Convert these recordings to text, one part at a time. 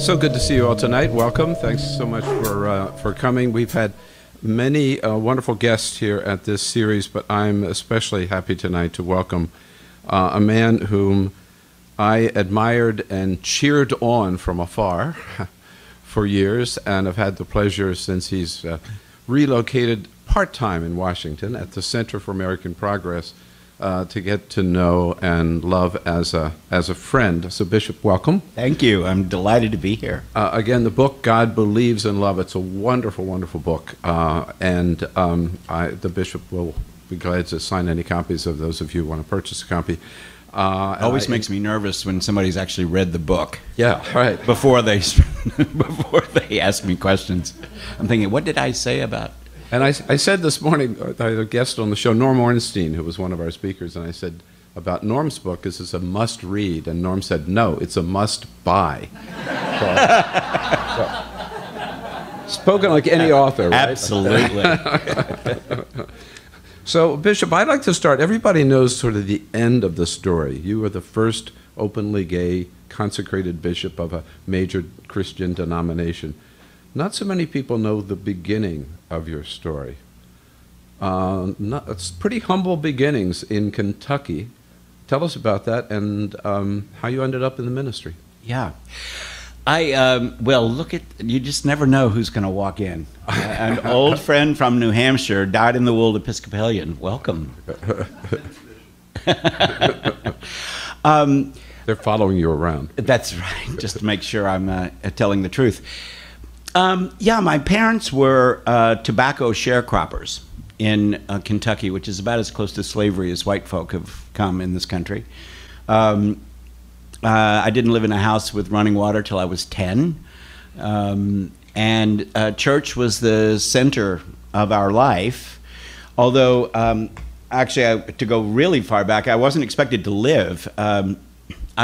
So good to see you all tonight. Welcome. Thanks so much for coming. We've had many wonderful guests here at this series, but I'm especially happy tonight to welcome a man whom I admired and cheered on from afar for years, and have had the pleasure since he's relocated part-time in Washington at the Center for American Progress to get to know and love as a friend. So, Bishop, welcome. Thank you. I'm delighted to be here. Again, the book, God Believes in Love, it's a wonderful, wonderful book. The Bishop will be glad to sign any copies of those of you who want to purchase a copy. Always makes me nervous when somebody's actually read the book. Yeah, right. Before they ask me questions. I'm thinking, what did I say about? And I said this morning, I had a guest on the show, Norm Ornstein, who was one of our speakers, and I said about Norm's book, is this a must read? And Norm said, no, it's a must buy. So, spoken like any author, right? Absolutely. So, Bishop, I'd like to start. Everybody knows sort of the end of the story. You were the first openly gay consecrated bishop of a major Christian denomination. Not so many people know the beginning of your story. It's pretty humble beginnings in Kentucky. Tell us about that and how you ended up in the ministry. Yeah. Well, look at, you just never know who's going to walk in. An old friend from New Hampshire, dyed-in-the-wool Episcopalian. Welcome. They're following you around. That's right, just to make sure I'm telling the truth. Yeah, my parents were tobacco sharecroppers in Kentucky, which is about as close to slavery as white folk have come in this country. I didn't live in a house with running water till I was 10. And church was the center of our life. Although, actually, to go really far back, I wasn't expected to live. I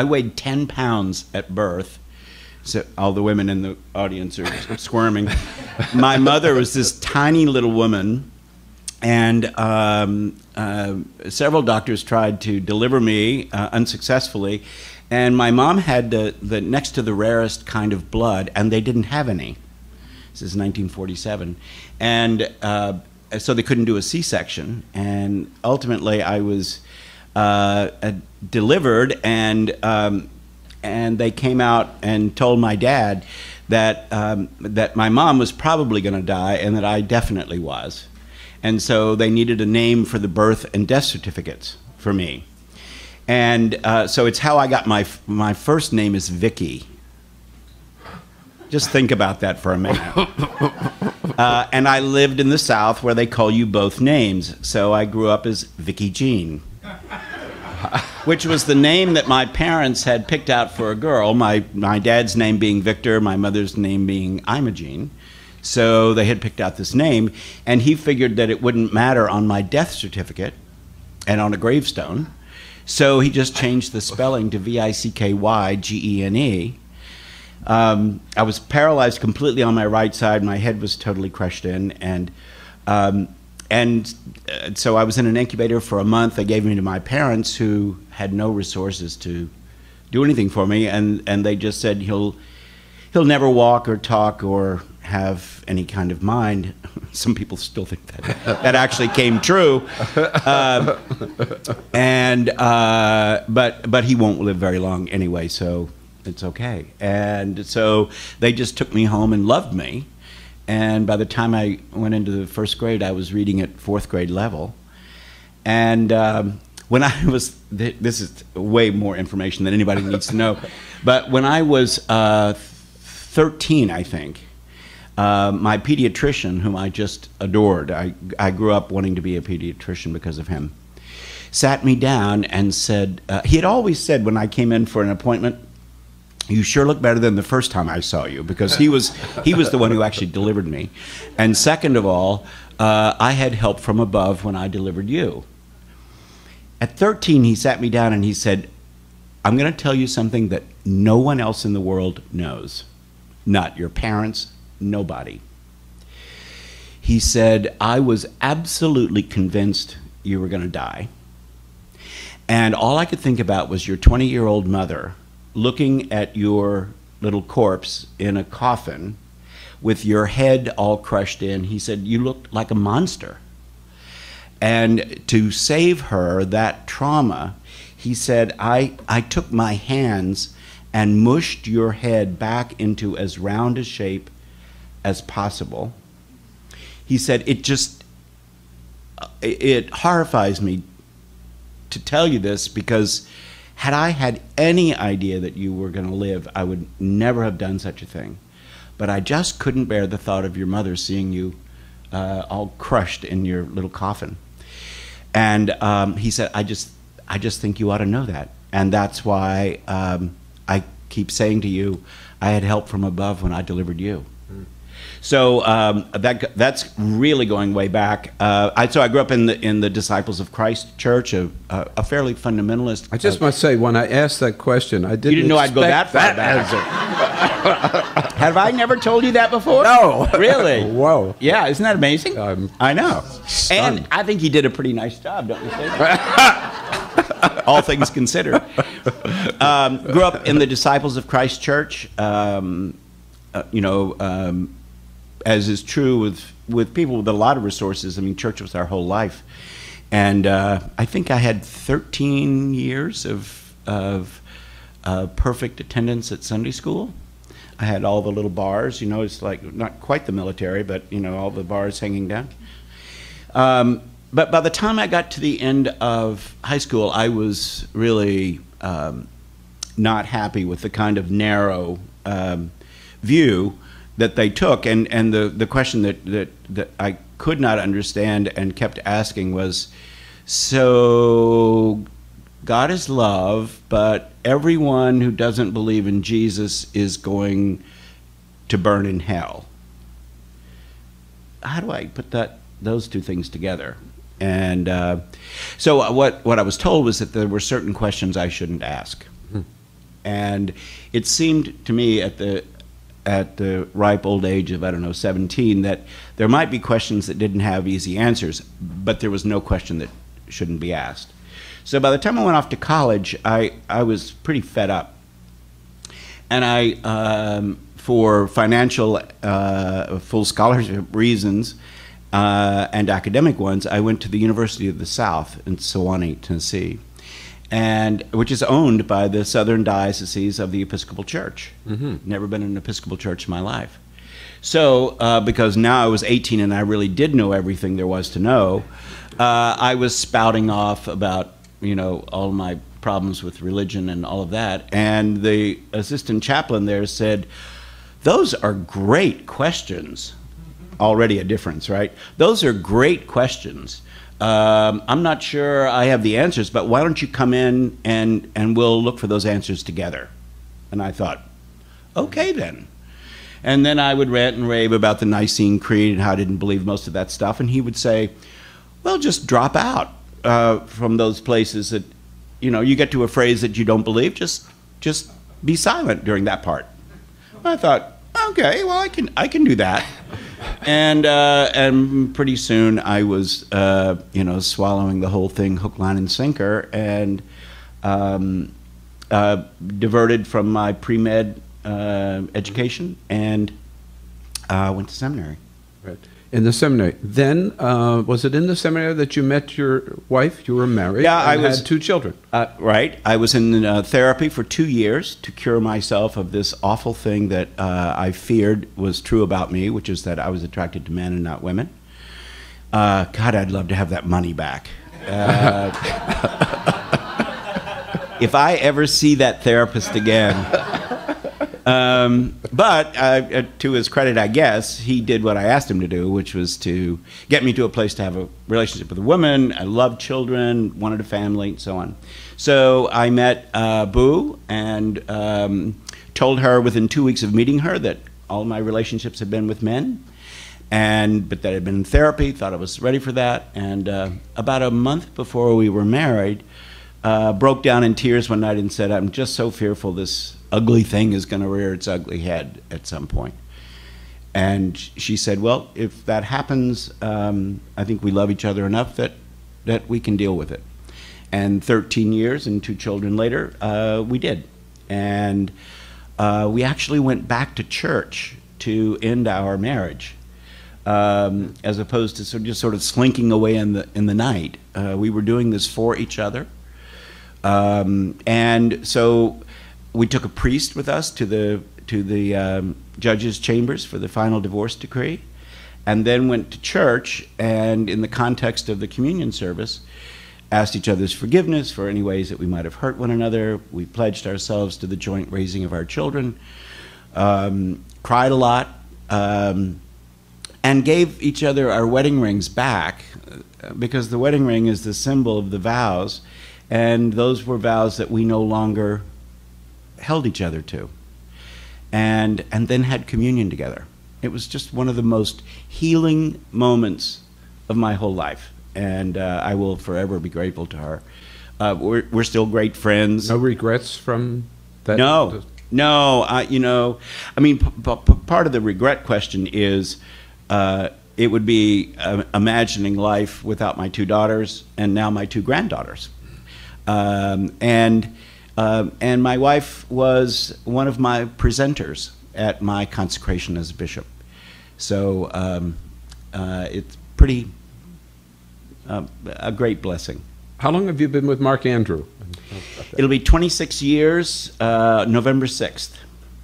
weighed 10 pounds at birth. So all the women in the audience are squirming. My mother was this tiny little woman, and several doctors tried to deliver me unsuccessfully. And my mom had the next to the rarest kind of blood, and they didn't have any. This is 1947. And so they couldn't do a C-section. And ultimately, I was delivered, and they came out and told my dad that, that my mom was probably going to die and that I definitely was. And so they needed a name for the birth and death certificates for me. And so it's how I got my first name is Vicky. Just think about that for a minute. And I lived in the South where they call you both names. So I grew up as Vicky Jean, which was the name that my parents had picked out for a girl. My dad's name being Victor, my mother's name being Imogene. So they had picked out this name, and he figured that it wouldn't matter on my death certificate and on a gravestone. So he just changed the spelling to V-I-C-K-Y-G-E-N-E. I was paralyzed completely on my right side. My head was totally crushed in, and so I was in an incubator for a month. They gave me to my parents, who had no resources to do anything for me, and they just said, he'll never walk or talk or have any kind of mind. Some people still think that actually came true. But he won't live very long anyway, so it's okay. And so they just took me home and loved me. And by the time I went into the first grade, I was reading at fourth grade level. And when I was, this is way more information than anybody needs to know, but when I was 13, I think, my pediatrician, whom I just adored, I grew up wanting to be a pediatrician because of him, sat me down and said, he had always said when I came in for an appointment, you sure look better than the first time I saw you, because he was the one who actually delivered me. And second of all, I had help from above when I delivered you. At 13, he sat me down and he said, I'm going to tell you something that no one else in the world knows. Not your parents, nobody. He said, I was absolutely convinced you were going to die. And all I could think about was your 20-year-old mother looking at your little corpse in a coffin with your head all crushed in. He said, you looked like a monster. And to save her, that trauma, he said, I took my hands and mushed your head back into as round a shape as possible. He said, it horrifies me to tell you this, because had I had any idea that you were going to live, I would never have done such a thing. But I just couldn't bear the thought of your mother seeing you all crushed in your little coffin. And he said, I just think you ought to know that. And that's why I keep saying to you, I had help from above when I delivered you. Mm. So that's really going way back. So I grew up in the Disciples of Christ Church, a faily fundamentalist. I just must say, when I asked that question, I didn't. You didn't know I'd go that far back. Have I never told you that before? No, really. Whoa. Yeah, isn't that amazing? I know. Stunned. And I think he did a pretty nice job, don't you think? All things considered. Grew up in the Disciples of Christ Church. As is true with people with a lot of resources. I mean, church was our whole life, and I think I had 13 years of perfect attendance at Sunday school. I had all the little bars, you know, it's like not quite the military, but you know, all the bars hanging down. But by the time I got to the end of high school, I was really not happy with the kind of narrow view that they took, and the question that I could not understand and kept asking was, so God is love, but everyone who doesn't believe in Jesus is going to burn in hell. How do I put those two things together? And so what I was told was that there were certain questions I shouldn't ask. Mm-hmm. And it seemed to me at the ripe old age of, I don't know, 17, that there might be questions that didn't have easy answers, but there was no question that shouldn't be asked. So by the time I went off to college, I was pretty fed up. And I, for financial full scholarship reasons and academic ones, I went to the University of the South in Sewanee, Tennessee, and which is owned by the Southern Diocese of the Episcopal Church. Mm-hmm. Never been in an Episcopal church in my life. So, because now I was 18 and I really did know everything there was to know, I was spouting off about, you know, all my problems with religion and all of that. And the assistant chaplain there said, those are great questions. Already a difference, right? Those are great questions. I'm not sure I have the answers, but why don't you come in and we'll look for those answers together? And I thought, okay then. And then I would rant and rave about the Nicene Creed and how I didn't believe most of that stuff. And he would say, well, just drop out from those places that, you know, you get to a phrase that you don't believe, just be silent during that part. And I thought, okay, well, I can do that. And pretty soon I was, you know, swallowing the whole thing hook, line, and sinker, and diverted from my pre-med education and went to seminary. Right. In the seminary. Then, was it in the seminary that you met your wife? You were married. Yeah, and had two children. Right. I was in therapy for 2 years to cure myself of this awful thing that I feared was true about me, which is that I was attracted to men and not women. God, I'd love to have that money back. If I ever see that therapist again. But to his credit, I guess, he did what I asked him to do, which was to get me to a place to have a relationship with a woman. I loved children, wanted a family, and so on. So I met Boo and told her within 2 weeks of meeting her that all my relationships had been with men, but that I'd been in therapy, thought I was ready for that. And about a month before we were married, broke down in tears one night and said, I'm just so fearful this ugly thing is going to rear its ugly head at some point. And she said, well, if that happens, I think we love each other enough that we can deal with it. And 13 years and 2 children later, we did. And we actually went back to church to end our marriage, as opposed to just sort of slinking away in the night. We were doing this for each other, and so we took a priest with us to the judge's chambers for the final divorce decree, and then went to church, and in the context of the communion service, asked each other's forgiveness for any ways that we might have hurt one another. We pledged ourselves to the joint raising of our children, cried a lot, and gave each other our wedding rings back, because the wedding ring is the symbol of the vows, and those were vows that we no longer held each other to, and then had communion together. It was just one of the most healing moments of my whole life, and I will forever be grateful to her. We're still great friends. No regrets from that? No, no. You know, I mean, part of the regret question is it would be imagining life without my two daughters and now my two granddaughters. And my wife was one of my presenters at my consecration as a bishop. So it's pretty... a great blessing. How long have you been with Mark Andrew? It'll be 26 years, November 6th.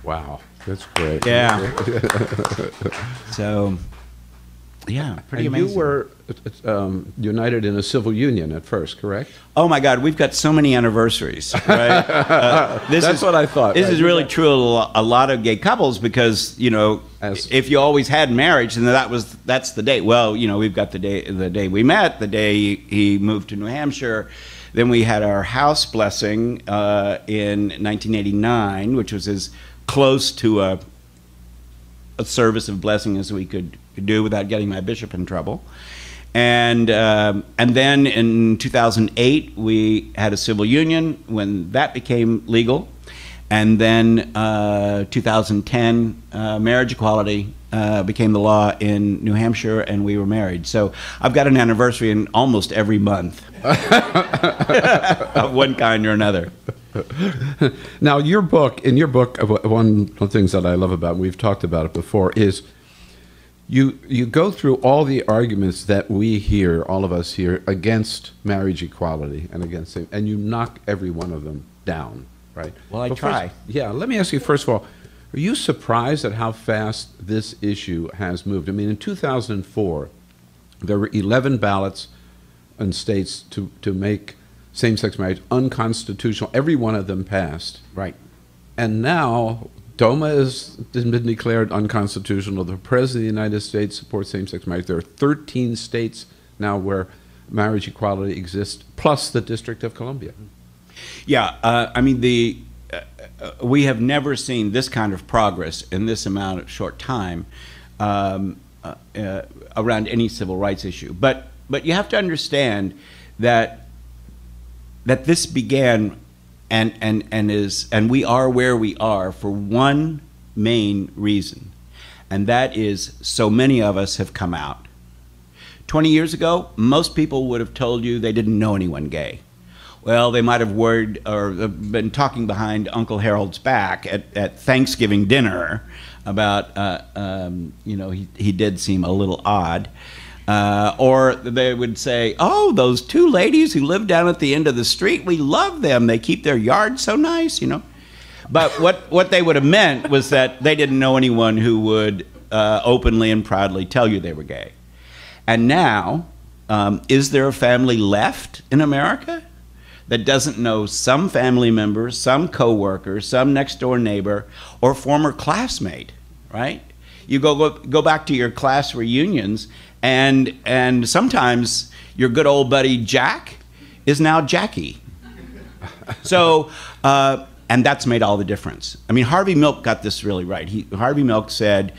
Wow, that's great. Yeah. So, yeah, pretty amazing. You were united in a civil union at first, correct? Oh my God, we've got so many anniversaries, right? That's what I thought. This is really true of a lot of gay couples, because, you know, if you always had marriage, then that's the day. Well, you know, we've got the day we met, the day he moved to New Hampshire. Then we had our house blessing in 1989, which was as close to a service of blessing as we could do without getting my bishop in trouble. And then in 2008, we had a civil union when that became legal. And then 2010, marriage equality became the law in New Hampshire, and we were married. So I've got an anniversary in almost every month of one kind or another. Now, in your book, one of the things that I love about, and we've talked about it before, is you go through all the arguments that we hear, all of us here, against marriage equality and against it, and you knock every one of them down, right? Well, I try. First, yeah, let me ask you, first of all, are you surprised at how fast this issue has moved? I mean, in 2004, there were 11 ballots in states to make same-sex marriage unconstitutional. Every one of them passed. Right. And now... DOMA has been declared unconstitutional. The President of the United States supports same-sex marriage. There are 13 states now where marriage equality exists, plus the District of Columbia. Yeah, I mean, we have never seen this kind of progress in this amount of short time around any civil rights issue. But you have to understand that this began... And we are where we are for one main reason, and that is so many of us have come out. 20 years ago, most people would have told you they didn't know anyone gay. Well, they might have worried or been talking behind Uncle Harold's back at Thanksgiving dinner about, you know, he did seem a little odd. Or they would say, oh, those two ladies who live down at the end of the street, we love them. They keep their yard so nice, you know. But what they would have meant was that they didn't know anyone who would openly and proudly tell you they were gay. And now, is there a family left in America that doesn't know some family member, some coworker, some next-door neighbor, or former classmate, right? You go back to your class reunions, and sometimes your good old buddy Jack is now Jackie. So, and that's made all the difference. I mean, Harvey Milk got this really right. Harvey Milk said,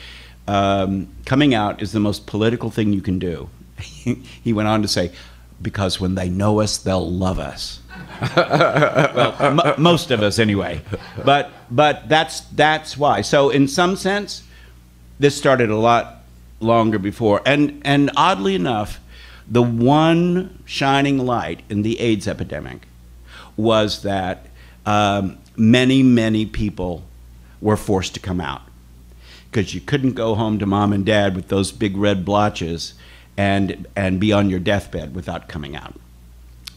coming out is the most political thing you can do. He went on to say, because when they know us, they'll love us. Well, most of us anyway. But that's why. So in some sense, this started a lot longer before, and oddly enough, the one shining light in the AIDS epidemic was that many people were forced to come out because you couldn't go home to mom and dad with those big red blotches and be on your deathbed without coming out.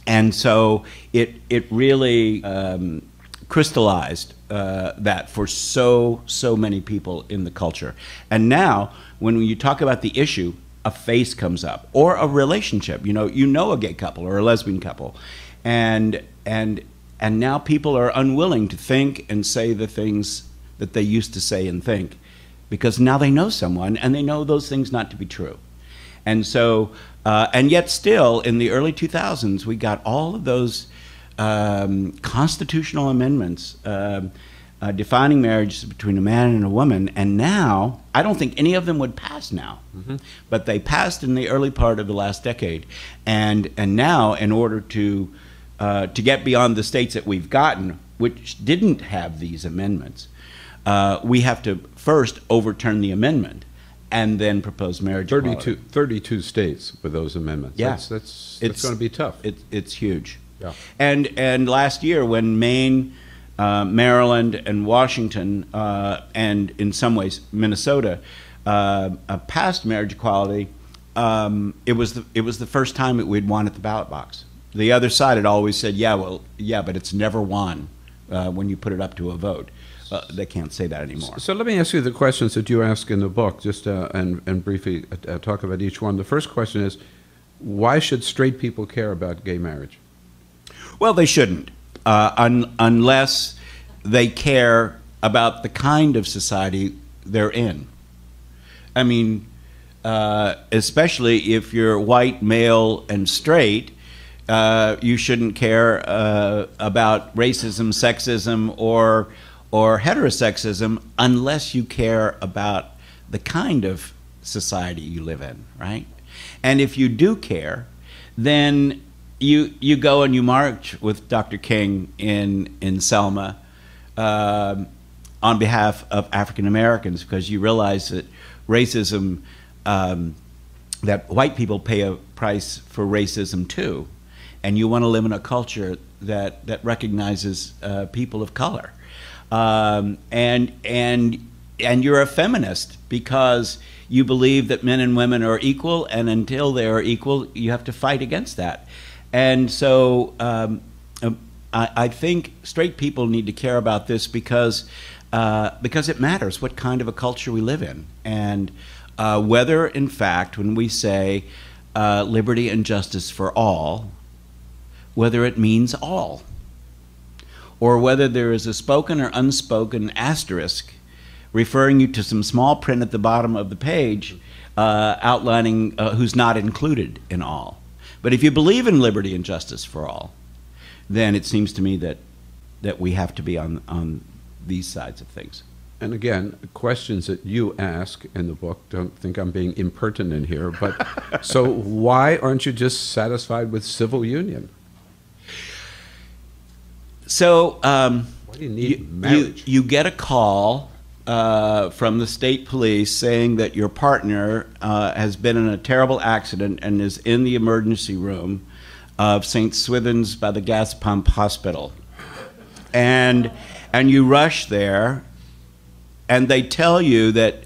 And so it really crystallized that for so many people in the culture. And now when you talk about the issue, a face comes up, or a relationship, you know a gay couple or a lesbian couple, and now people are unwilling to think and say the things that they used to say and think, because now they know someone and they know those things not to be true. And so and yet still in the early 2000s we got all of those constitutional amendments defining marriage between a man and a woman, and now I don't think any of them would pass now. Mm-hmm. But they passed in the early part of the last decade, and now in order to get beyond the states that we've gotten, which didn't have these amendments, we have to first overturn the amendment and then propose marriage equality. 32 states with those amendments. Yeah. That's going to be tough. It's huge. Yeah. And last year when Maine, Maryland, and Washington, and in some ways Minnesota, passed marriage equality, it was the first time that we'd won at the ballot box. The other side had always said, yeah, but it's never won when you put it up to a vote. They can't say that anymore. So let me ask you the questions that you ask in the book, just and briefly talk about each one. The first question is, why should straight people care about gay marriage? Well, they shouldn't, unless they care about the kind of society they're in. I mean, especially if you're white, male, and straight, you shouldn't care about racism, sexism, or heterosexism, unless you care about the kind of society you live in, right? And if you do care, then you go and you march with Dr. King in Selma on behalf of African Americans, because you realize that racism, that white people pay a price for racism too, and you want to live in a culture that recognizes people of color. And you're a feminist because you believe that men and women are equal, and until they are equal, you have to fight against that. And so I think straight people need to care about this because it matters what kind of a culture we live in, and whether, in fact, when we say liberty and justice for all, whether it means all, or whether there is a spoken or unspoken asterisk referring you to some small print at the bottom of the page outlining who's not included in all. But if you believe in liberty and justice for all, then it seems to me that we have to be on these sides of things. And again, questions that you ask in the book, don't think I'm being impertinent here, but so why aren't you just satisfied with civil union? So why do you need marriage? You get a call from the state police saying that your partner has been in a terrible accident and is in the emergency room of St. Swithin's by the gas pump hospital. And you rush there, and they tell you that,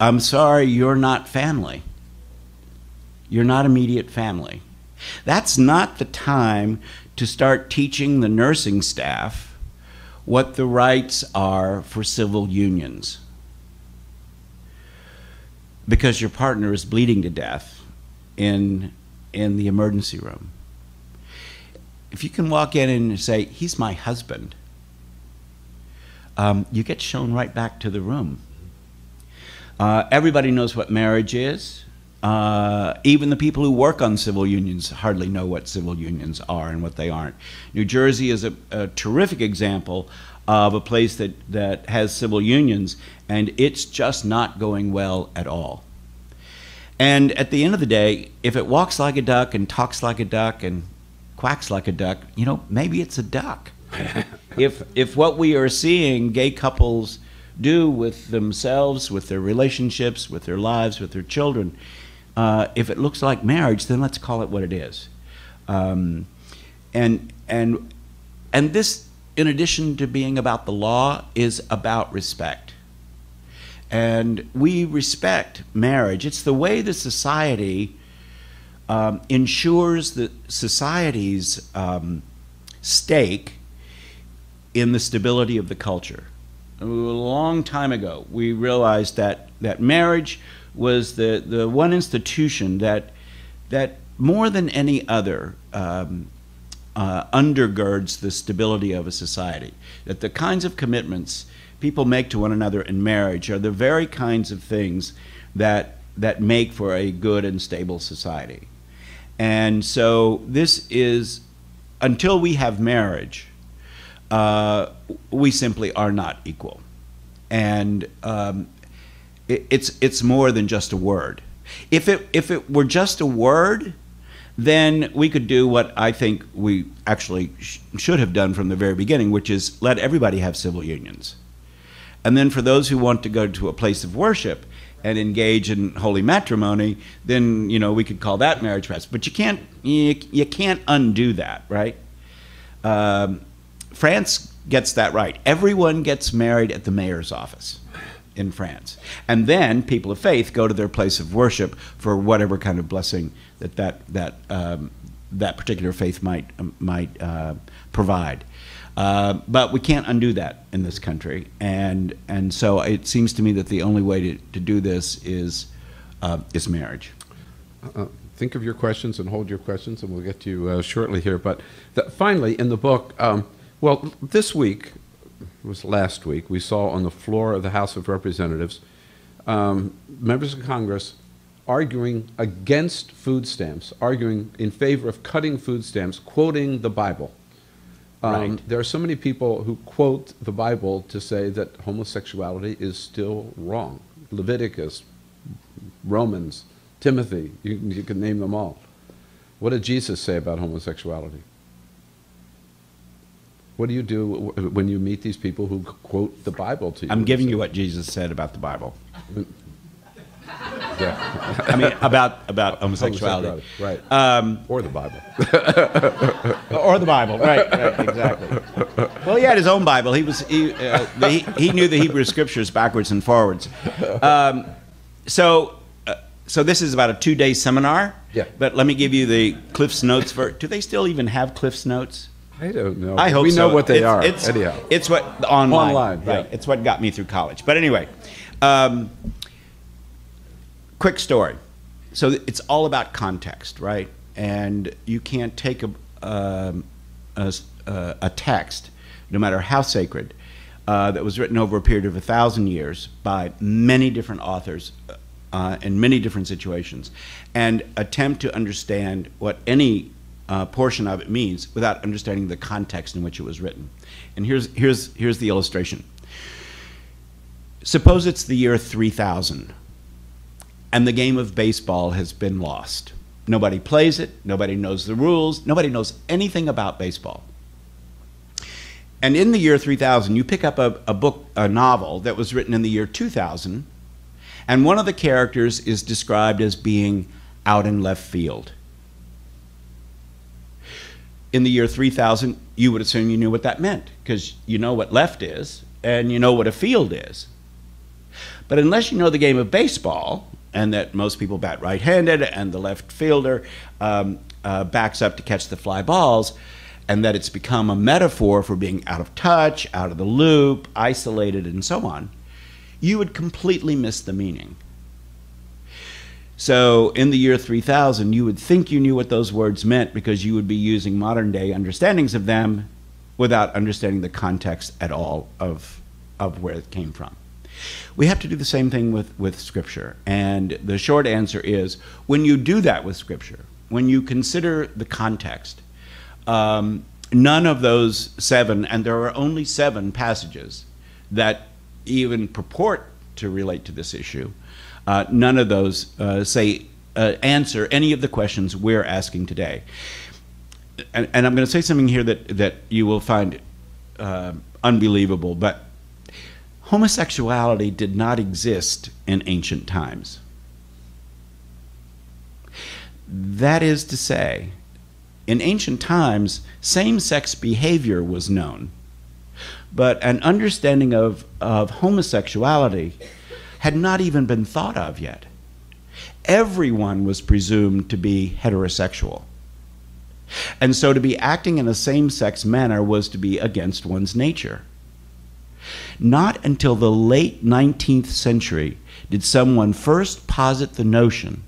I'm sorry, you're not family. You're not immediate family. That's not the time to start teaching the nursing staff what the rights are for civil unions, because your partner is bleeding to death in the emergency room. If you can walk in and say, he's my husband, you get shown right back to the room. Everybody knows what marriage is. Even the people who work on civil unions hardly know what civil unions are and what they aren't. New Jersey is a terrific example of a place that has civil unions, and it's just not going well at all. And at the end of the day, if it walks like a duck and talks like a duck and quacks like a duck, maybe it's a duck. If what we are seeing gay couples do with themselves, with their relationships, with their lives, with their children, if it looks like marriage, then let's call it what it is. And this in addition to being about the law, is about respect. And we respect marriage. It's the way that society ensures that society's stake in the stability of the culture. A long time ago, we realized that marriage was the one institution that more than any other undergirds the stability of a society. That the kinds of commitments people make to one another in marriage are the very kinds of things that make for a good and stable society. And so this is, until we have marriage, we simply are not equal. And it's more than just a word. If it were just a word, then we could do what I think we actually should have done from the very beginning, which is let everybody have civil unions. And then for those who want to go to a place of worship and engage in holy matrimony, then, you know, we could call that marriage practice. But you can't undo that, right? France gets that right. Everyone gets married at the mayor's office in France. And then people of faith go to their place of worship for whatever kind of blessing that particular faith might provide. But we can't undo that in this country. And so it seems to me that the only way to do this is marriage. Think of your questions and hold your questions, and we'll get to you shortly here. But finally, in the book, well, this week, it was last week, we saw on the floor of the House of Representatives members of Congress arguing against food stamps, arguing in favor of cutting food stamps, quoting the Bible. Right. There are so many people who quote the Bible to say that homosexuality is still wrong. Leviticus, Romans, Timothy, you can name them all. What did Jesus say about homosexuality? What do you do when you meet these people who quote the Bible to you? I'm giving you what Jesus said about the Bible. Yeah. I mean, about homosexuality. Right. Or the Bible. Or the Bible, right, exactly. Well, he had his own Bible. He knew the Hebrew Scriptures backwards and forwards. So this is about a 2-day seminar. Yeah. But let me give you the Cliff's Notes. Do they still even have Cliff's Notes? I don't know. I hope so. We know what they are. It's what online, right? Yeah. It's what got me through college. But anyway, quick story. So it's all about context, right? And you can't take a text, no matter how sacred, that was written over a period of 1,000 years by many different authors in many different situations, and attempt to understand what any portion of it means without understanding the context in which it was written. And here's the illustration. Suppose it's the year 3000 and the game of baseball has been lost. Nobody plays it, nobody knows the rules, nobody knows anything about baseball. And in the year 3000, you pick up a novel that was written in the year 2000, and one of the characters is described as being out in left field. In the year 3000, you would assume you knew what that meant, because you know what left is, and you know what a field is. But unless you know the game of baseball, and that most people bat right-handed, and the left fielder backs up to catch the fly balls, and that it's become a metaphor for being out of touch, out of the loop, isolated, and so on, you would completely miss the meaning. So in the year 3000, you would think you knew what those words meant because you would be using modern day understandings of them without understanding the context at all of where it came from. We have to do the same thing with Scripture. And the short answer is, when you do that with Scripture, when you consider the context, none of those 7, and there are only 7 passages that even purport to relate to this issue, none of those answer any of the questions we're asking today. And I'm going to say something here that you will find unbelievable, but homosexuality did not exist in ancient times. That is to say, in ancient times, same-sex behavior was known. but an understanding of homosexuality had not even been thought of yet. Everyone was presumed to be heterosexual. And so to be acting in a same-sex manner was to be against one's nature. Not until the late 19th century did someone first posit the notion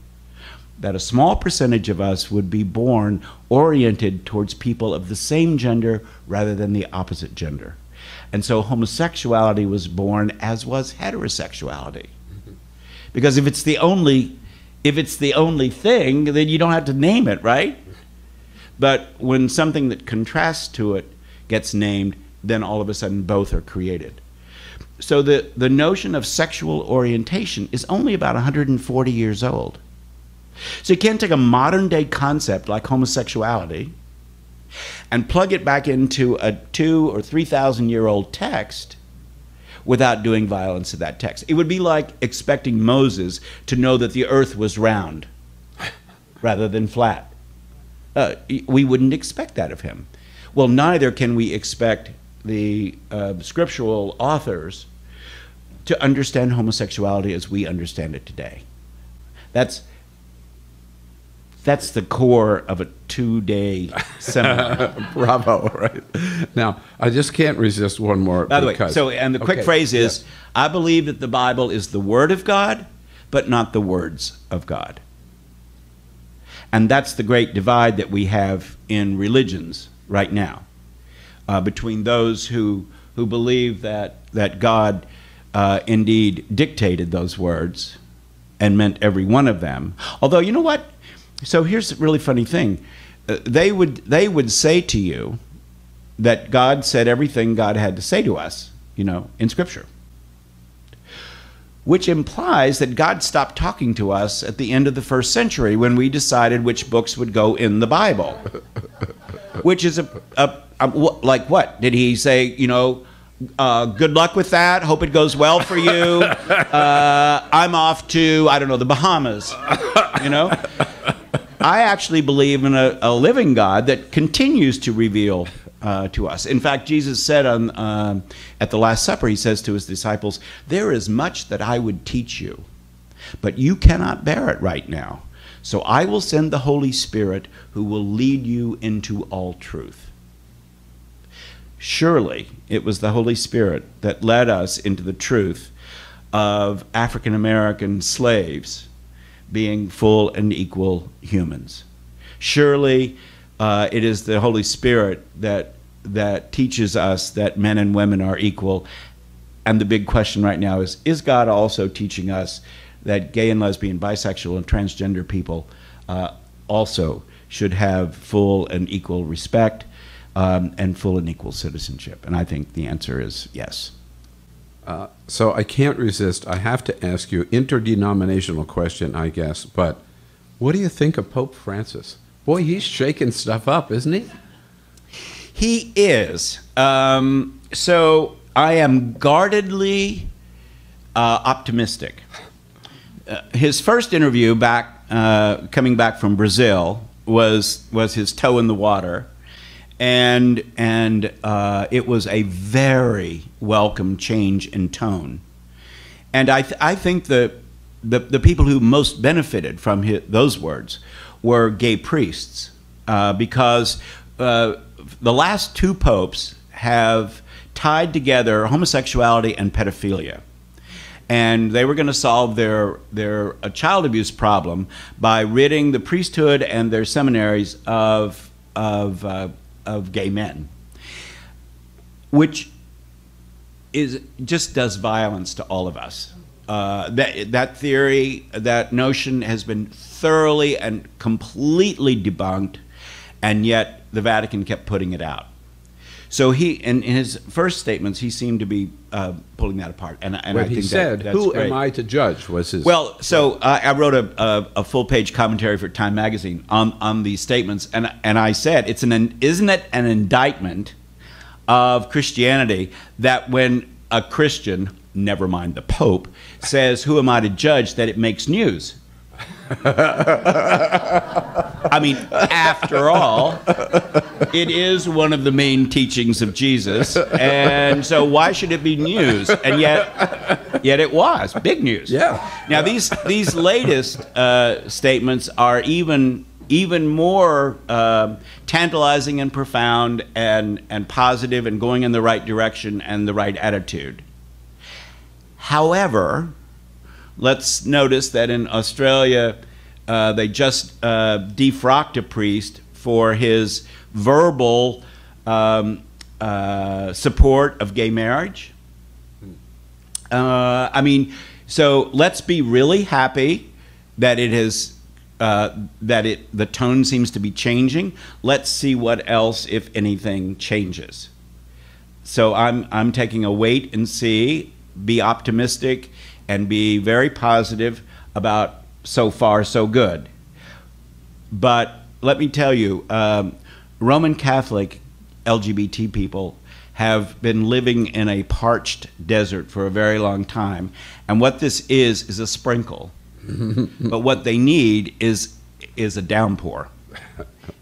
that a small percentage of us would be born oriented towards people of the same gender rather than the opposite gender. And so homosexuality was born, as was heterosexuality. Because if it's the only thing, then you don't have to name it, right? But when something that contrasts to it gets named, then all of a sudden both are created. So the notion of sexual orientation is only about 140 years old. So you can't take a modern day concept like homosexuality and plug it back into a 2,000 or 3,000-year-old text without doing violence to that text. It would be like expecting Moses to know that the earth was round rather than flat. We wouldn't expect that of him. Well, neither can we expect the scriptural authors to understand homosexuality as we understand it today. That's the core of a two-day seminar. Bravo, right? Now, I just can't resist one more. By the way, so, and the quick phrase is, yes. I believe that the Bible is the Word of God, but not the words of God. And that's the great divide that we have in religions right now, between those who believe that God indeed dictated those words and meant every one of them. Although, you know what? So here's a really funny thing. They would say to you that God said everything God had to say to us, you know, in Scripture, which implies that God stopped talking to us at the end of the first century when we decided which books would go in the Bible, which is like what? Did he say, you know, good luck with that, hope it goes well for you, I'm off to, I don't know, the Bahamas, you know? I actually believe in a living God that continues to reveal to us. In fact, Jesus said at the Last Supper, he says to his disciples, there is much that I would teach you, but you cannot bear it right now. So I will send the Holy Spirit who will lead you into all truth. Surely it was the Holy Spirit that led us into the truth of African American slaves being full and equal humans. Surely it is the Holy Spirit that teaches us that men and women are equal. And the big question right now is God also teaching us that gay and lesbian, bisexual, and transgender people also should have full and equal respect and full and equal citizenship? And I think the answer is yes. So I can't resist. I have to ask you, interdenominational question, I guess, but what do you think of Pope Francis? Boy, he's shaking stuff up, isn't he? He is. So I am guardedly optimistic. His first interview back, coming back from Brazil, was his toe in the water. And it was a very welcome change in tone. And I think the people who most benefited from those words were gay priests, because the last two popes have tied together homosexuality and pedophilia. And they were going to solve their child abuse problem by ridding the priesthood and their seminaries of gay men, which just does violence to all of us. That theory, that notion has been thoroughly and completely debunked, and yet the Vatican kept putting it out. So he, in his first statements, he seemed to be pulling that apart. And I think he said, that's "Who great. Am I to judge?" was his. Well, so I wrote a full-page commentary for Time Magazine on these statements, and I said, isn't it an indictment of Christianity that when a Christian, never mind the Pope, says, "Who am I to judge?" that it makes news. I mean, after all, it is one of the main teachings of Jesus, and so why should it be news? And yet it was big news. Yeah. Now these latest statements are even more tantalizing and profound and positive and going in the right direction and the right attitude. However, let's notice that in Australia, they just defrocked a priest for his verbal support of gay marriage. I mean, so let's be really happy that it has the tone seems to be changing. Let's see what else, if anything, changes. So I'm taking a wait and see, be optimistic, and be very positive about so far so good. But let me tell you, Roman Catholic LGBT people have been living in a parched desert for a very long time. And what this is a sprinkle. But what they need is a downpour.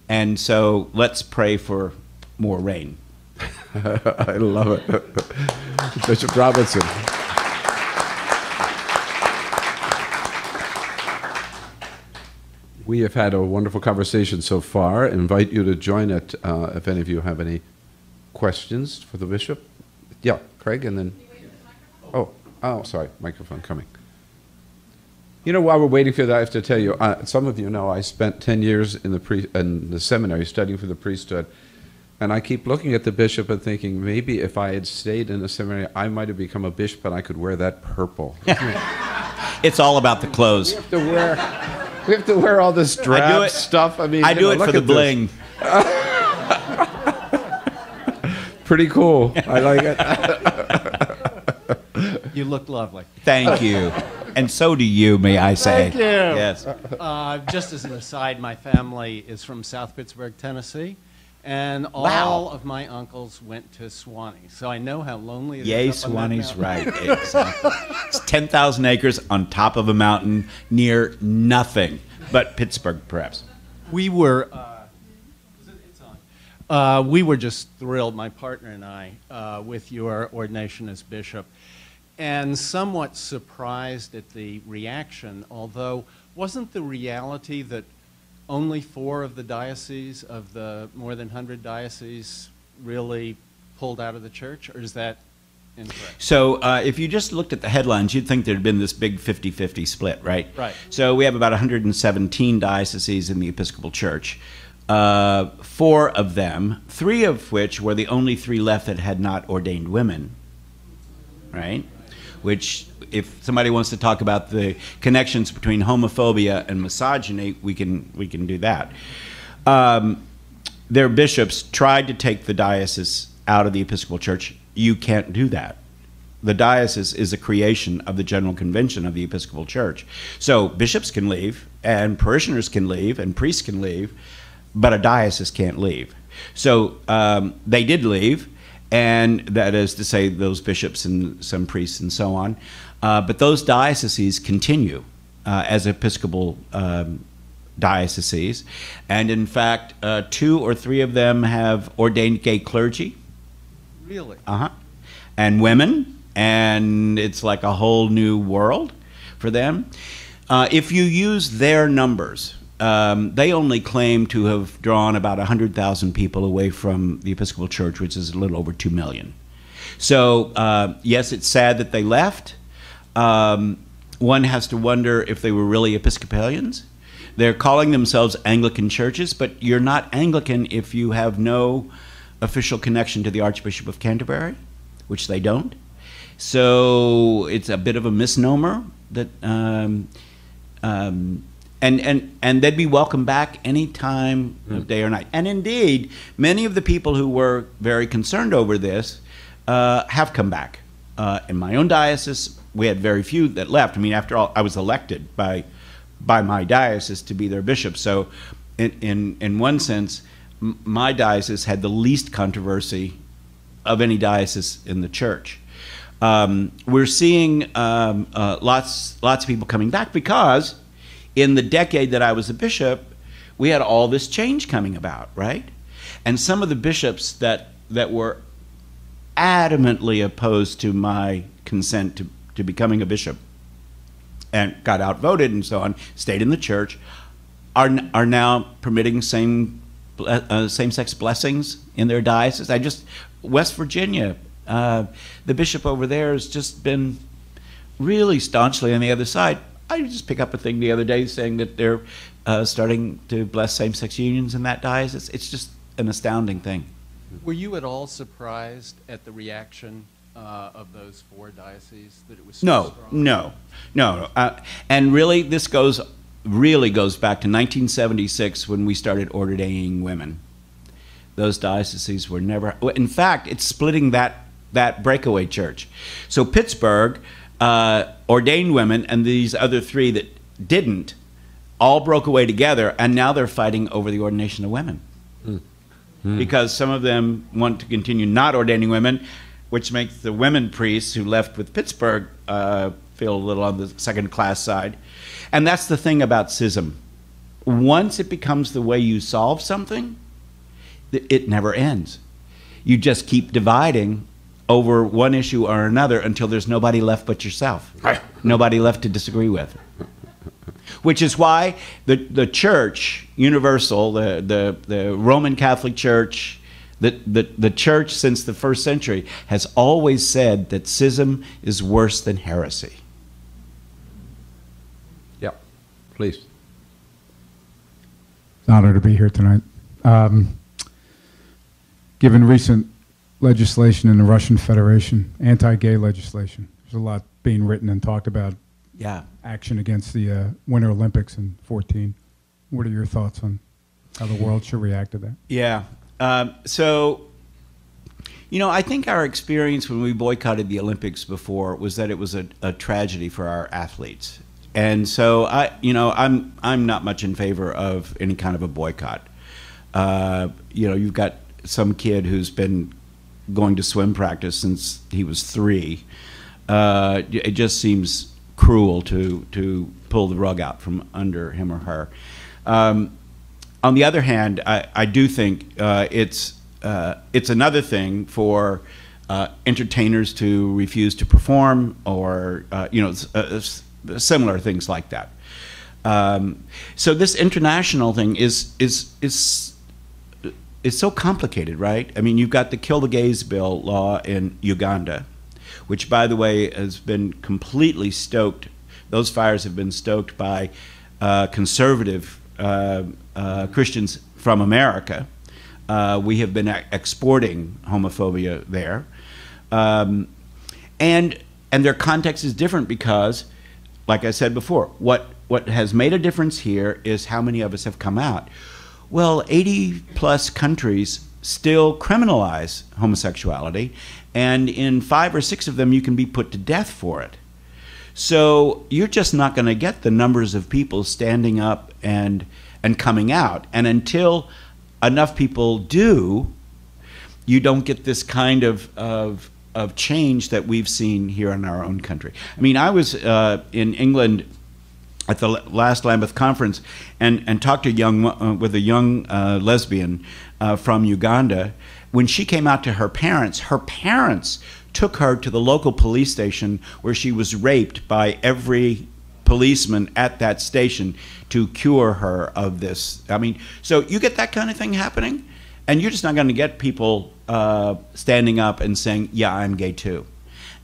And so let's pray for more rain. I love it. Bishop Robinson. We have had a wonderful conversation so far. I invite you to join it if any of you have any questions for the bishop. Yeah, Craig, and then... Oh, sorry, microphone coming. You know, while we're waiting for that, I have to tell you, some of you know I spent 10 years in the seminary studying for the priesthood, and I keep looking at the bishop and thinking, maybe if I had stayed in the seminary, I might have become a bishop and I could wear that purple. It's all about the clothes. We have to wear all this drab stuff. I mean, I do it for the bling. Pretty cool. I like it. You look lovely. Thank you. And so do you, may I say. Thank you. Yes. Just as an aside, my family is from South Pittsburgh, Tennessee, and all of my uncles went to Sewanee, so I know how lonely it is. Yay, Sewanee's right. Exactly. It's 10,000 acres on top of a mountain near nothing but Pittsburgh, perhaps. We were, we were just thrilled, my partner and I, with your ordination as bishop, and somewhat surprised at the reaction, although wasn't the reality that only 4 of the dioceses, of the more than 100 dioceses, really pulled out of the church, or is that incorrect? So if you just looked at the headlines, you'd think there'd been this big 50-50 split, right? Right. So we have about 117 dioceses in the Episcopal Church. 4 of them, 3 of which were the only 3 left that had not ordained women, right? Which, if somebody wants to talk about the connections between homophobia and misogyny, we can do that. Their bishops tried to take the diocese out of the Episcopal Church. You can't do that. The diocese is a creation of the General Convention of the Episcopal Church. So bishops can leave, and parishioners can leave, and priests can leave, but a diocese can't leave. So they did leave. And that is to say, those bishops and some priests and so on. But those dioceses continue as Episcopal dioceses. And in fact, 2 or 3 of them have ordained gay clergy. Really? Uh-huh. And women. And it's like a whole new world for them. If you use their numbers, they only claim to have drawn about 100,000 people away from the Episcopal Church, which is a little over 2 million. So, yes, it's sad that they left. One has to wonder if they were really Episcopalians. They're calling themselves Anglican churches, but you're not Anglican if you have no official connection to the Archbishop of Canterbury, which they don't. So it's a bit of a misnomer that... And they'd be welcome back any time of day or night. And indeed, many of the people who were very concerned over this have come back. In my own diocese, we had very few that left. I mean, after all, I was elected by my diocese to be their bishop. So in one sense, my diocese had the least controversy of any diocese in the church. We're seeing lots of people coming back because in the decade that I was a bishop, we had all this change coming about, right? And some of the bishops that were adamantly opposed to my consent to becoming a bishop and got outvoted and so on, stayed in the church, are now permitting same-sex blessings in their diocese. West Virginia, the bishop over there has just been really staunchly on the other side. I just pick up a thing the other day saying that they're starting to bless same-sex unions in that diocese. It's just an astounding thing. Were you at all surprised at the reaction of those four dioceses, that it was so strong? No. And really, this really goes back to 1976 when we started ordaining women. Those dioceses were never, in fact, it's splitting that breakaway church. So Pittsburgh ordained women, and these other three that didn't all broke away together, and now they're fighting over the ordination of women. Mm. Mm. Because some of them want to continue not ordaining women, which makes the women priests who left with Pittsburgh feel a little on the second-class side. And that's the thing about schism. Once it becomes the way you solve something, it never ends. You just keep dividing over one issue or another until there's nobody left but yourself. Nobody left to disagree with. Which is why the church universal, the Roman Catholic Church, the church since the first century has always said that schism is worse than heresy. Yeah, please. It's an honor to be here tonight. Given recent legislation in the Russian Federation, anti-gay legislation, there's a lot being written and talked about. Yeah. Action against the Winter Olympics in 2014. What are your thoughts on how the world should react to that? Yeah. So, you know, I think our experience when we boycotted the Olympics before was that it was a tragedy for our athletes. And so, I'm not much in favor of any kind of a boycott. You've got some kid who's been going to swim practice since he was 3. It just seems cruel to pull the rug out from under him or her. On the other hand, I do think it's another thing for entertainers to refuse to perform or similar things like that. So this international thing is so complicated, right? I mean, you've got the Kill the Gays bill law in Uganda, which, by the way, has been completely stoked. Those fires have been stoked by conservative Christians from America. We have been exporting homophobia there. And their context is different because, like I said before, what has made a difference here is how many of us have come out. Well, 80-plus countries still criminalize homosexuality, and in 5 or 6 of them you can be put to death for it. So you're just not going to get the numbers of people standing up and coming out. And until enough people do, you don't get this kind of change that we've seen here in our own country. I mean, I was in England at the last Lambeth Conference, and talked to a young lesbian from Uganda. When she came out to her parents took her to the local police station where she was raped by every policeman at that station to cure her of this. I mean, so you get that kind of thing happening, and you're just not going to get people standing up and saying, yeah, I'm gay too.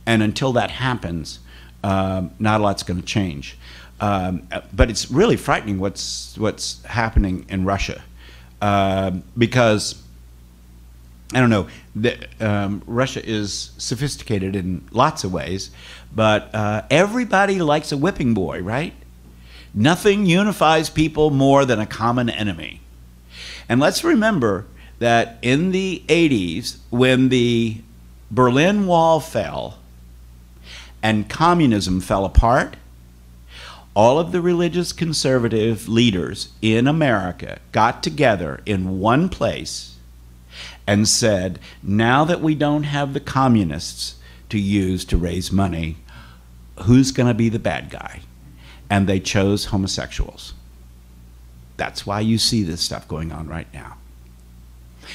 And until that happens, not a lot's going to change. But it's really frightening what's happening in Russia, because I don't know. Russia is sophisticated in lots of ways, but everybody likes a whipping boy, right? Nothing unifies people more than a common enemy. And let's remember that in the 80s, when the Berlin Wall fell and communism fell apart, all of the religious conservative leaders in America got together in one place and said, now that we don't have the communists to use to raise money, who's going to be the bad guy? and they chose homosexuals. That's why you see this stuff going on right now.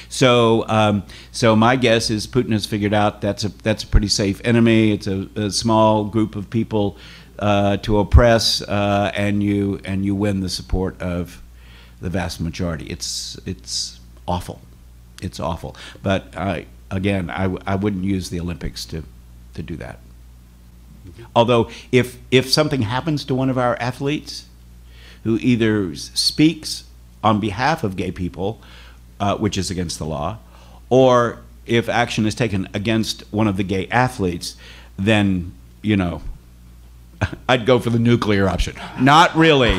So, so my guess is Putin has figured out that's a pretty safe enemy. It's a small group of people to oppress, and you win the support of the vast majority. It's awful. It's awful. But I wouldn't use the Olympics to do that. Although if something happens to one of our athletes who either speaks on behalf of gay people, which is against the law, or if action is taken against one of the gay athletes, then, you know, I'd go for the nuclear option. Not really.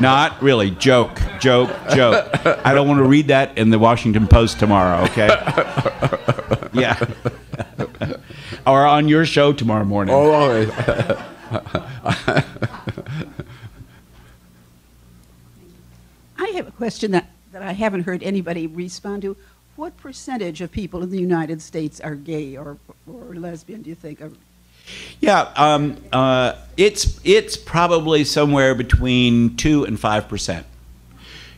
Not really. Joke, joke, joke. I don't want to read that in the Washington Post tomorrow, okay? Yeah. Or on your show tomorrow morning. Oh, I have a question that I haven't heard anybody respond to. What percentage of people in the United States are gay or lesbian, do you think? Yeah, it's probably somewhere between 2 and 5%.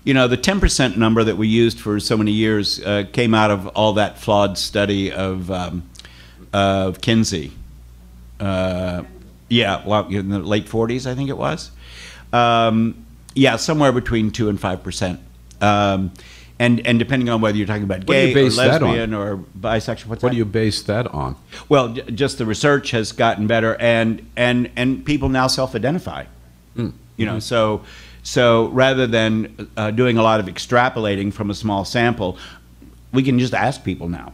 You know, the 10% number that we used for so many years came out of all that flawed study of Kinsey. Yeah, well, in the late 40s, I think it was. Yeah, somewhere between 2 and 5%. And depending on whether you're talking about gay or lesbian or bisexual, what do you base that on? Well, just the research has gotten better, and people now self-identify. Mm. You know, so rather than doing a lot of extrapolating from a small sample, we can just ask people now.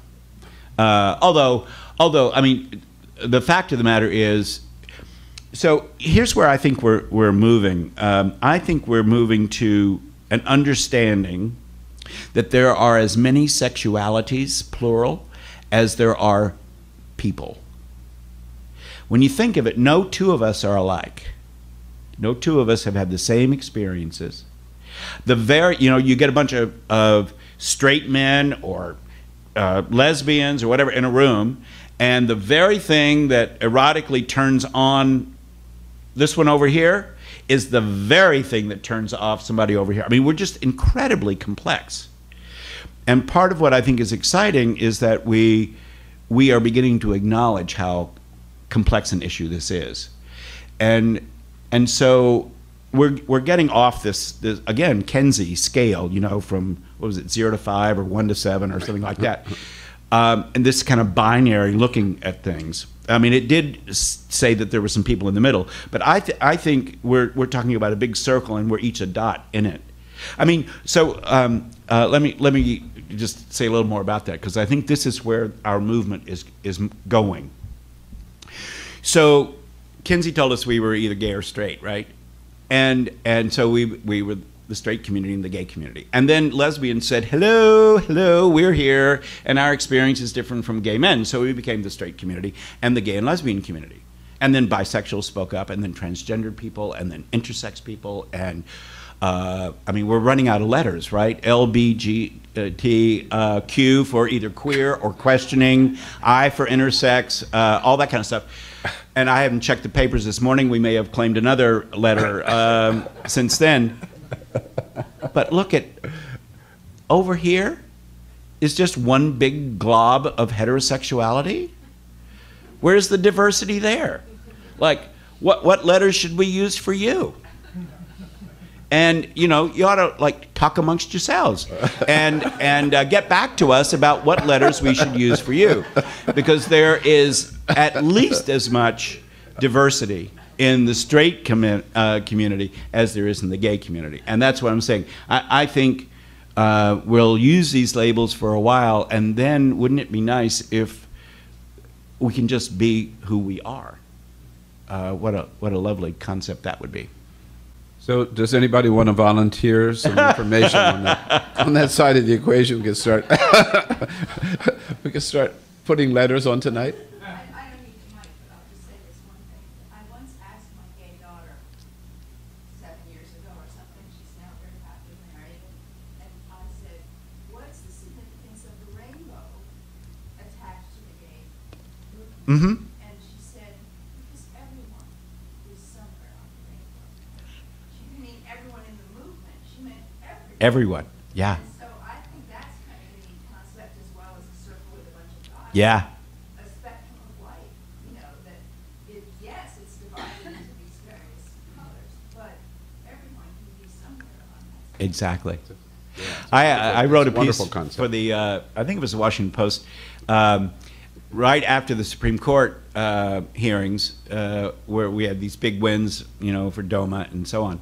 Although I mean, the fact of the matter is, so here's where I think we're moving. I think we're moving to an understanding that there are as many sexualities, plural, as there are people. When you think of it, no two of us are alike. No two of us have had the same experiences. You know, you get a bunch of straight men or lesbians or whatever in a room, and the very thing that erotically turns on this one over here is the very thing that turns off somebody over here. I mean, we're just incredibly complex. And part of what I think is exciting is that we are beginning to acknowledge how complex an issue this is. And so we're getting off this again, Kinsey scale, you know, from, what was it, 0 to 5 or 1 to 7 or something like that. And this kind of binary looking at things. I mean, it did say that there were some people in the middle, but I think we're talking about a big circle, and we're each a dot in it. I mean, so let me just say a little more about that, because I think this is where our movement is going. So Kinsey told us we were either gay or straight, right? And so we were the straight community and the gay community. And then lesbians said, hello, hello, we're here, and our experience is different from gay men. So we became the straight community and the gay and lesbian community. And then bisexuals spoke up, and then transgendered people, and then intersex people, and I mean, we're running out of letters, right? LBGT, Q for either queer or questioning, I for intersex, all that kind of stuff. And I haven't checked the papers this morning. We may have claimed another letter since then. But look at, over here is just one big glob of heterosexuality. Where's the diversity there? Like, what letters should we use for you? And, you know, you ought to, like, talk amongst yourselves and get back to us about what letters we should use for you, because there is at least as much diversity in the straight community as there is in the gay community. And that's what I'm saying. I think we'll use these labels for a while, and then wouldn't it be nice if we can just be who we are? What a lovely concept that would be. So does anybody want to volunteer some information on that side of the equation? We can start putting letters on tonight. Mm-hmm. And she said, because everyone is somewhere on the rainbow. Everyone. Yeah. So I think that's kind of a unique concept as well as a circle with a bunch of dots. Yeah. A spectrum of light, you know, that it, yes, it's divided into these various colors, but everyone can be somewhere on that. Exactly. Yeah, I wrote a piece for the, I think it was the Washington Post, right after the Supreme Court hearings, where we had these big wins, you know, for DOMA and so on.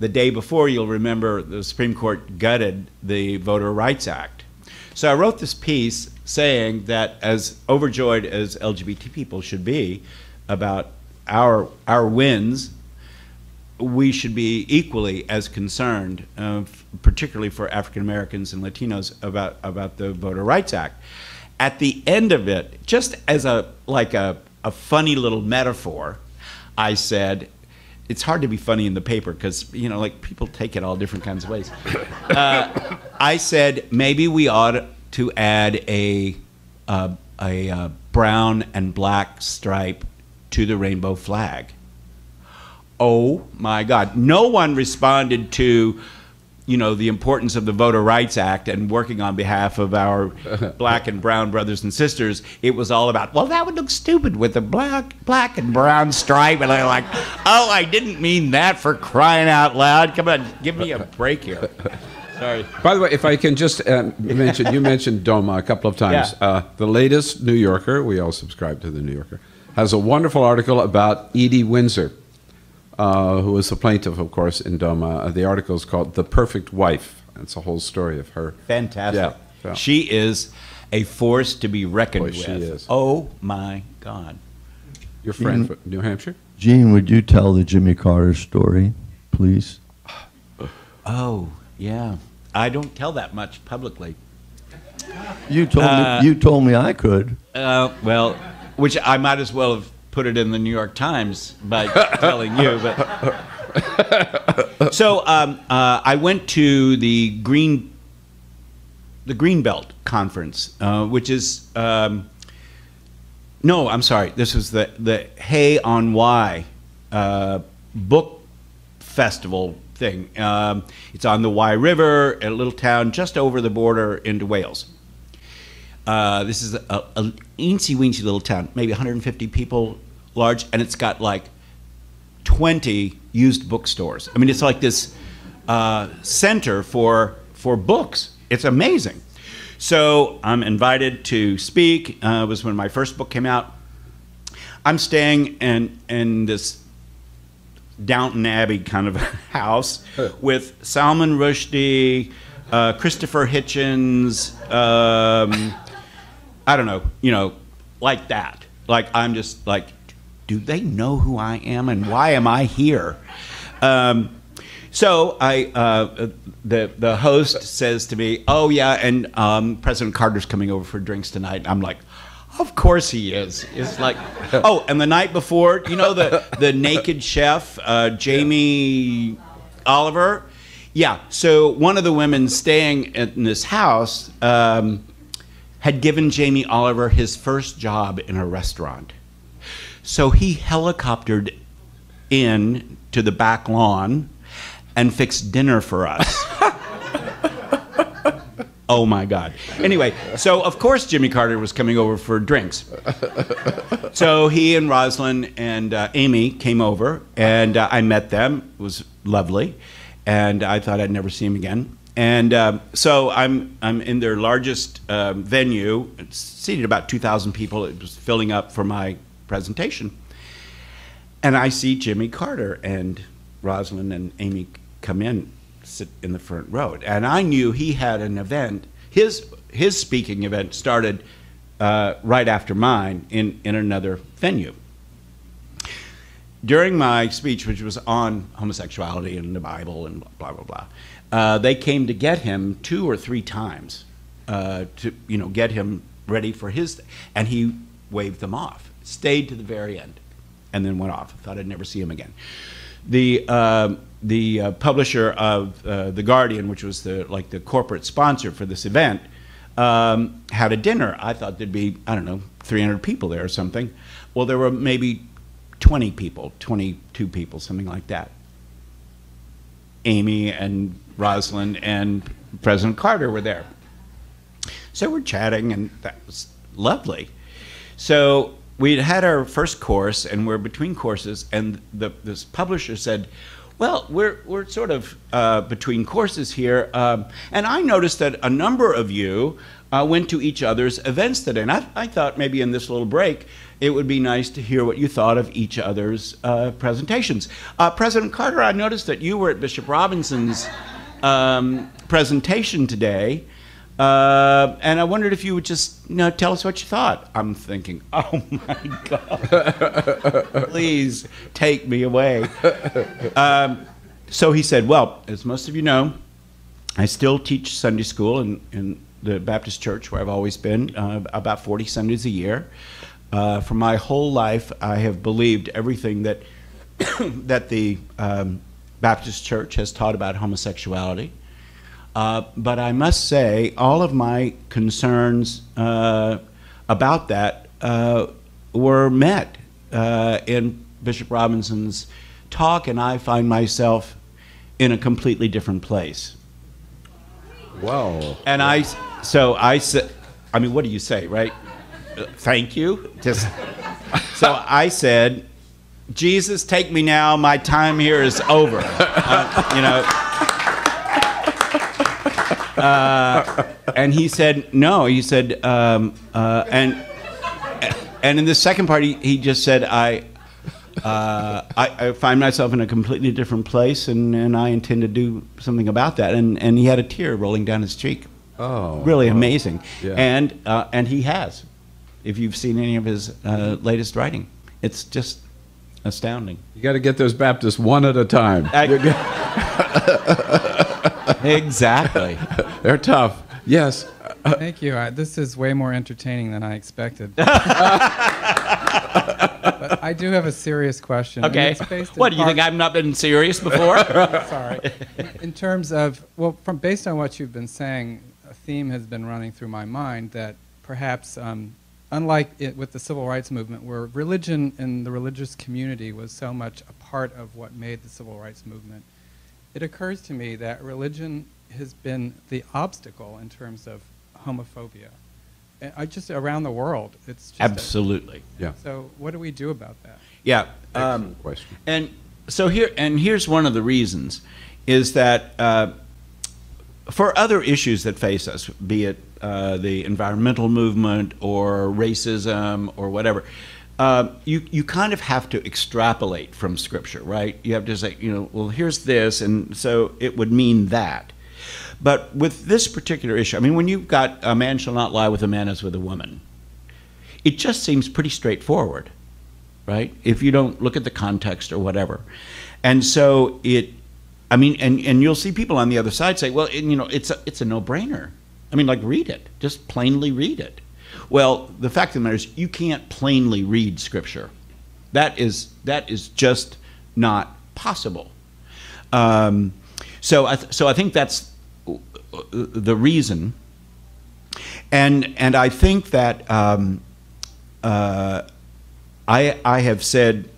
The day before, you'll remember, the Supreme Court gutted the Voter Rights Act. So I wrote this piece saying that, as overjoyed as LGBT people should be about our wins, we should be equally as concerned, particularly for African Americans and Latinos, about the Voter Rights Act. At the end of it, just as a funny little metaphor, I said, it's hard to be funny in the paper because, you know, like, people take it all different kinds of ways. I said, maybe we ought to add a brown and black stripe to the rainbow flag. Oh my God. No one responded to, you know, the importance of the Voter Rights Act and working on behalf of our black and brown brothers and sisters. It was all about, well, that would look stupid with a black and brown stripe. And I'm like, oh, I didn't mean that, for crying out loud. Come on, give me a break here. Sorry. By the way, if I can just mention, you mentioned DOMA a couple of times. Yeah. The latest New Yorker, we all subscribe to the New Yorker, has a wonderful article about Edie Windsor, who was the plaintiff, of course, in DOMA. The article is called "The Perfect Wife." It's a whole story of her. Fantastic. Yeah, so. She is a force to be reckoned with. She is. Oh, my God. Your friend from New Hampshire? Gene, would you tell the Jimmy Carter story, please? Oh, yeah. I don't tell that much publicly. You told me I could. Well, which I might as well have put it in the New York Times by telling you. But so I went to the Greenbelt Conference, which is no, I'm sorry, this was the Hay on Wye book festival thing. It's on the Wye River, a little town just over the border into Wales. This is a eensy-weensy little town, maybe 150 people large, and it's got like 20 used bookstores. I mean, it's like this center for books. It's amazing. So I'm invited to speak. It was when my first book came out. I'm staying in this Downton Abbey kind of house with Salman Rushdie, Christopher Hitchens, I don't know, you know, like that. Like, I'm just like, do they know who I am and why am I here? So I, the host says to me, oh yeah, and President Carter's coming over for drinks tonight. And I'm like, of course he is. It's like, oh, and the night before, you know, the naked chef, Jamie Oliver? Yeah, so one of the women staying in this house had given Jamie Oliver his first job in a restaurant. So he helicoptered in to the back lawn and fixed dinner for us. Oh my God. Anyway, so of course Jimmy Carter was coming over for drinks. So he and Rosalynn and Amy came over, and I met them. It was lovely. And I thought I'd never see him again. And so I'm in their largest venue. It's seated about 2,000 people. It was filling up for my presentation. And I see Jimmy Carter and Rosalynn and Amy come in, sit in the front row. And I knew he had an event. His speaking event started right after mine in another venue. During my speech, which was on homosexuality and the Bible and blah, blah, blah, they came to get him 2 or 3 times to, you know, get him ready for his, and he waved them off, stayed to the very end, and then went off. I thought I'd never see him again. The publisher of The Guardian, which was the corporate sponsor for this event, had a dinner. I thought there'd be, I don't know, 300 people there or something. Well, there were maybe 20 people, 22 people, something like that. Amy and Rosalynn and President Carter were there. So we're chatting, and that was lovely. So we'd had our first course, and we're between courses, and this publisher said, well, we're sort of between courses here, and I noticed that a number of you went to each other's events today, and I thought maybe in this little break it would be nice to hear what you thought of each other's presentations. President Carter, I noticed that you were at Bishop Robinson's presentation today, and I wondered if you would just tell us what you thought. I'm thinking, oh my God, please take me away. So he said, well, as most of you know, I still teach Sunday school in the Baptist Church, where I've always been, about 40 Sundays a year. For my whole life, I have believed everything that, that the Baptist Church has taught about homosexuality. But I must say, all of my concerns about that were met in Bishop Robinson's talk, and I find myself in a completely different place. Wow. And I said, I mean, what do you say, right? Thank you. Just so I said, Jesus, take me now. My time here is over. You know. And he said, no, he said, and in the second part, he just said, I find myself in a completely different place, and I intend to do something about that. And he had a tear rolling down his cheek. Oh. Really amazing. Yeah. And he has, if you've seen any of his latest writing. It's just astounding. You got to get those Baptists one at a time. Exactly. They're tough. Yes. Thank you. This is way more entertaining than I expected. But I do have a serious question. Okay. What, do you think I've not been serious before? Sorry. In terms of, well, based on what you've been saying, a theme has been running through my mind that perhaps, unlike with the civil rights movement, where religion and the religious community was so much a part of what made the civil rights movement, it occurs to me that religion has been the obstacle in terms of homophobia. Just around the world, it's just absolutely. Yeah. So what do we do about that? Yeah. Excellent question. And so here's one of the reasons is that for other issues that face us, be it the environmental movement or racism or whatever, you kind of have to extrapolate from Scripture, right? You have to say, well, here's this, and so it would mean that. But with this particular issue, I mean, when you've got a man shall not lie with a man as with a woman, it just seems pretty straightforward, right? If you don't look at the context or whatever. And so it, I mean, and you'll see people on the other side say, well, it's a no-brainer. I mean, like, read it. Just plainly read it. Well, the fact of the matter is you can't plainly read Scripture. That is just not possible. So I think that's the reason, and I think that I have said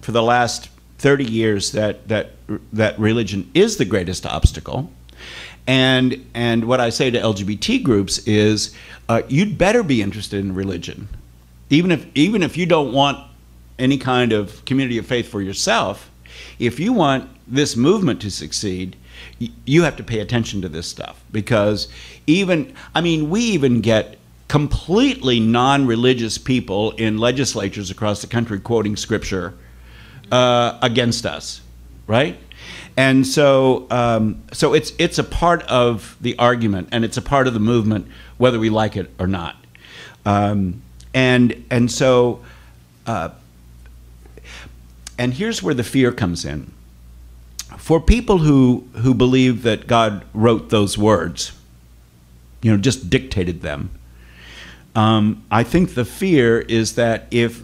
for the last 30 years that religion is the greatest obstacle, and what I say to LGBT groups is you'd better be interested in religion, even if you don't want any kind of community of faith for yourself. If you want this movement to succeed, you have to pay attention to this stuff, because we even get completely non-religious people in legislatures across the country quoting Scripture against us, right? And so, so it's a part of the argument, and it's a part of the movement, whether we like it or not. And here's where the fear comes in. For people who believe that God wrote those words, just dictated them, I think the fear is that if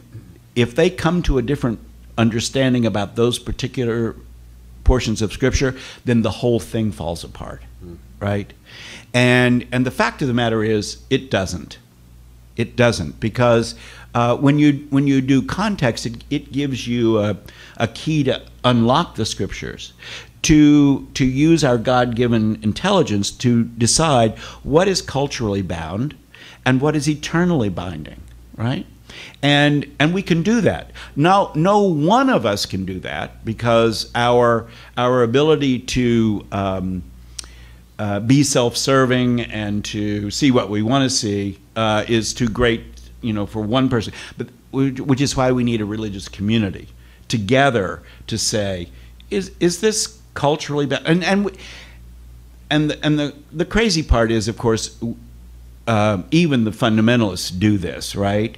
they come to a different understanding about those particular portions of Scripture, then the whole thing falls apart, right? And the fact of the matter is, it doesn't. It doesn't, because when you do context, it gives you a key to unlock the Scriptures to use our God-given intelligence to decide what is culturally bound and what is eternally binding, right? And we can do that. Now, no one of us can do that, because our ability to be self-serving and to see what we want to see is too great, you know, for one person. But which is why we need a religious community together to say, is this culturally bad? And the crazy part is, of course, even the fundamentalists do this, right?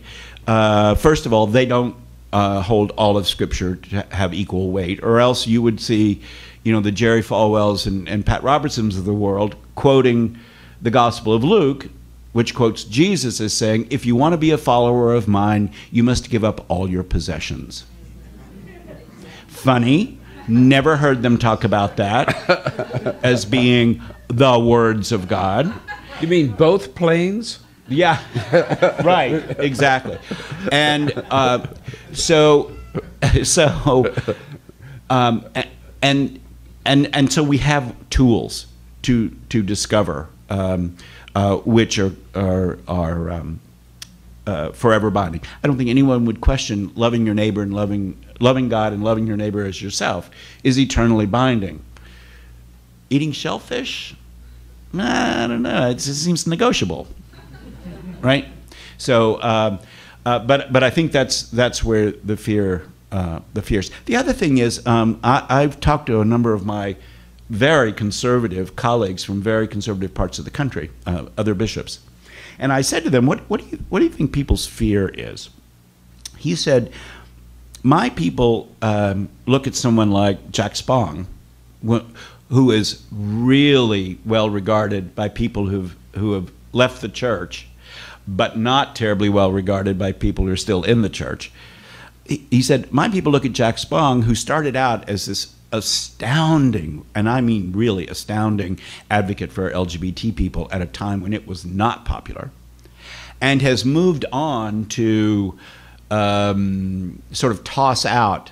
First of all, they don't hold all of Scripture to have equal weight, or else you would see, you know, the Jerry Falwells and Pat Robertsons of the world quoting the Gospel of Luke, which quotes Jesus as saying, if you want to be a follower of mine, you must give up all your possessions. Funny, never heard them talk about that as being the words of God. You mean both planes? Yeah, right, exactly. And so we have tools to discover which are forever binding. I don't think anyone would question loving your neighbor and loving God and loving your neighbor as yourself is eternally binding. Eating shellfish? I don't know. It seems negotiable, right? So, but I think that's where the fear fears. The other thing is, I've talked to a number of my very conservative colleagues from very conservative parts of the country, other bishops, and I said to them, "What do you think people's fear is?" He said, "My people look at someone like Jack Spong, who is really well regarded by people who have left the church, but not terribly well regarded by people who are still in the church." He said, my people look at Jack Spong, who started out as this astounding, and I mean really astounding, advocate for LGBT people at a time when it was not popular, and has moved on to sort of toss out,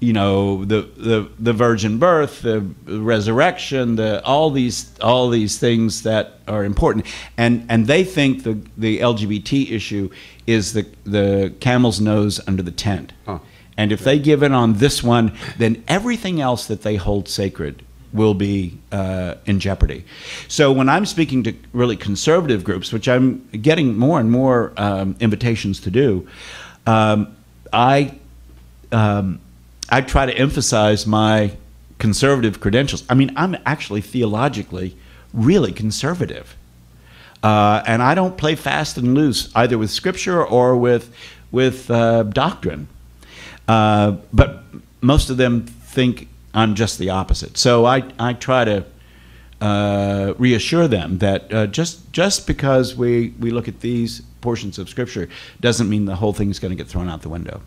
you know, the virgin birth, the resurrection, all these things that are important, and they think the LGBT issue is the camel's nose under the tent, and if they give in on this one, then everything else that they hold sacred will be in jeopardy. So when I'm speaking to really conservative groups, which I'm getting more and more invitations to do, I try to emphasize my conservative credentials. I mean, I'm actually theologically really conservative. And I don't play fast and loose either with Scripture or with doctrine. But most of them think I'm just the opposite. So I try to reassure them that just because we look at these portions of Scripture doesn't mean the whole thing is going to get thrown out the window.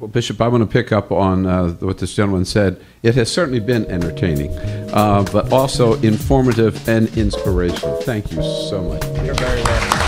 Well, Bishop, I want to pick up on what this gentleman said. It has certainly been entertaining, but also informative and inspirational. Thank you so much. You're very welcome.